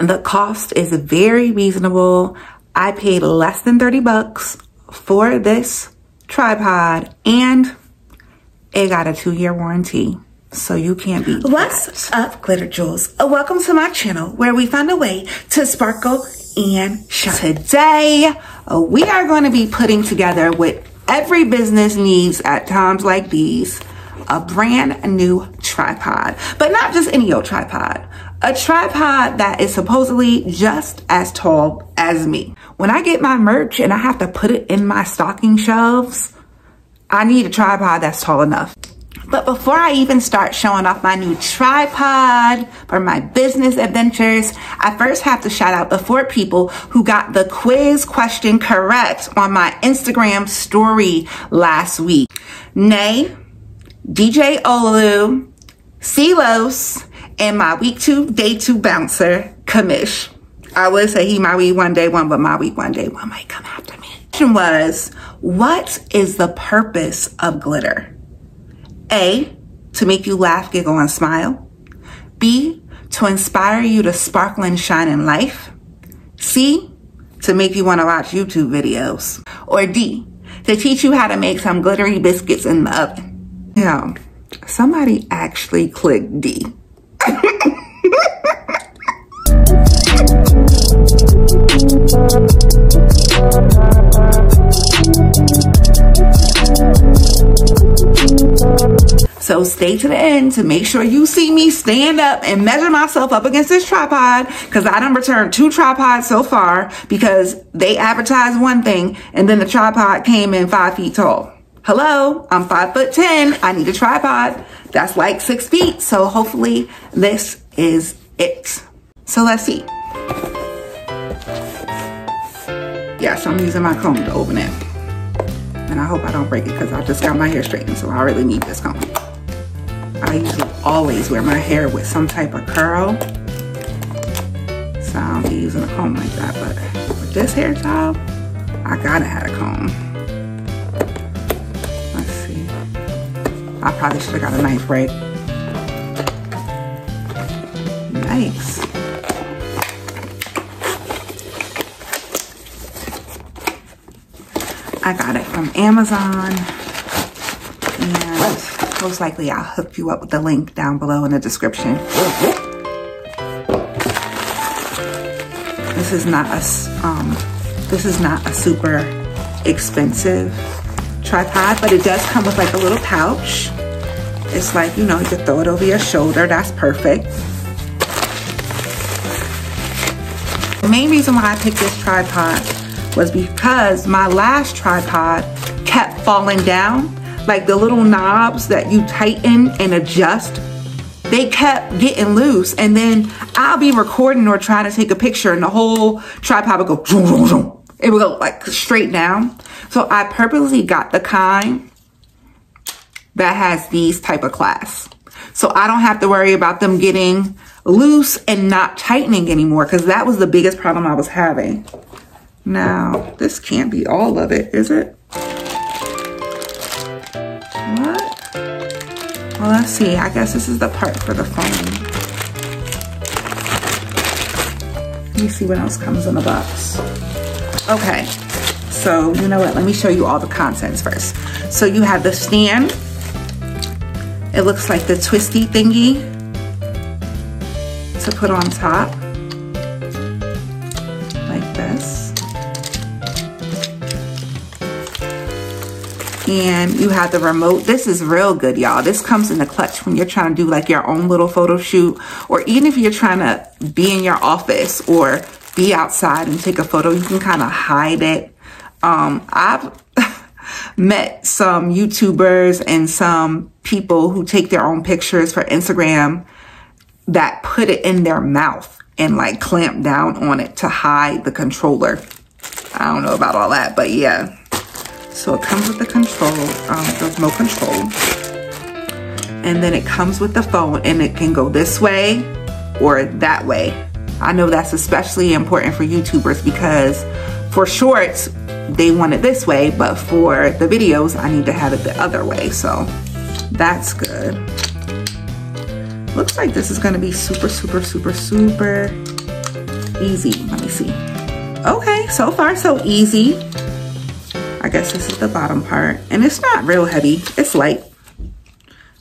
The cost is very reasonable. I paid less than 30 bucks for this tripod, and it got a 2-year warranty. So you can't be. What's up, Glitter Jewels? Welcome to my channel where we find a way to sparkle and shine. Today, we are going to be putting together what every business needs at times like these, a brand new tripod, but not just any old tripod. A tripod that is supposedly just as tall as me. When I get my merch and I have to put it in my stocking shelves, I need a tripod that's tall enough. But before I even start showing off my new tripod or my business adventures, I first have to shout out the 4 people who got the quiz question correct on my Instagram story last week. Nay, DJ Olu, Celos, and my week 2, day 2 bouncer, Kamish. I would say he my week 1, day 1, but my week 1, day 1 might come after me. The question was, what is the purpose of glitter? A, to make you laugh, giggle, and smile. B, to inspire you to sparkle and shine in life. C, to make you want to watch YouTube videos. Or D, to teach you how to make some glittery biscuits in the oven. You know, somebody actually clicked D. So stay to the end to make sure you see me stand up and measure myself up against this tripod, because I done returned 2 tripods so far because they advertised one thing and then the tripod came in 5 feet tall. Hello, I'm 5'10". I need a tripod that's like 6 feet. So hopefully this is it. So let's see. Yes, I'm using my comb to open it. And I hope I don't break it because I just got my hair straightened, so I really need this comb. I usually always wear my hair with some type of curl, so I don't be using a comb like that, but with this hair towel, I gotta have a comb. Let's see. I probably should have got a knife, right? Nice. I got it from Amazon, and most likely I'll hook you up with the link down below in the description. This is not a super expensive tripod, but it does come with like a little pouch. It's like, you know, you can throw it over your shoulder. That's perfect. The main reason why I picked this tripod was because my last tripod kept falling down. Like the little knobs that you tighten and adjust, they kept getting loose, and then I'll be recording or trying to take a picture and the whole tripod would go zoom, zoom, zoom. It would go like straight down. So I purposely got the kind that has these type of clasps, so I don't have to worry about them getting loose and not tightening anymore, because that was the biggest problem I was having. Now, this can't be all of it, is it? Well, let's see. I guess this is the part for the phone. Let me see what else comes in the box. Okay. So, you know what? Let me show you all the contents first. So, you have the stand. It looks like the twisty thingy to put on top. Like this. And you have the remote. This is real good, y'all. This comes in the clutch when you're trying to do like your own little photo shoot, or even if you're trying to be in your office or be outside and take a photo, you can kind of hide it. I've met some YouTubers and some people who take their own pictures for Instagram that put it in their mouth and like clamp down on it to hide the controller. I don't know about all that, but yeah. So it comes with the control, the remote control, and then it comes with the phone, and it can go this way or that way. I know that's especially important for YouTubers because for shorts, they want it this way, but for the videos, I need to have it the other way, so that's good. Looks like this is gonna be super easy. Let me see. Okay, so far so easy. I guess this is the bottom part, and it's not real heavy, it's light.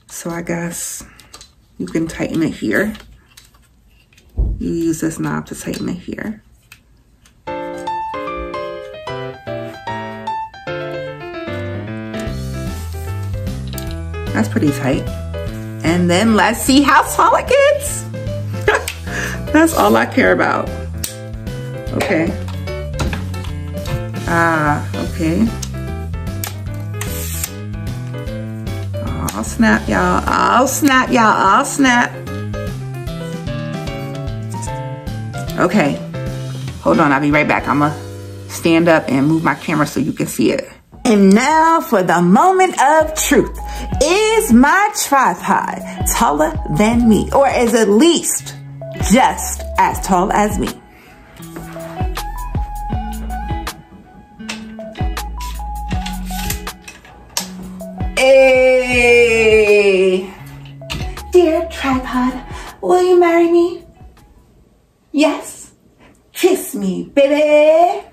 So I guess you can tighten it here. You use this knob to tighten it here. That's pretty tight. And then let's see how small it gets. That's all I care about. Okay. Okay. I'll snap, y'all. I'll snap, y'all. I'll snap. Okay. Hold on. I'll be right back. I'm gonna stand up and move my camera so you can see it. And now for the moment of truth. Is my tripod taller than me? Or is at least just as tall as me? Hey! Dear tripod, will you marry me? Yes? Kiss me, baby!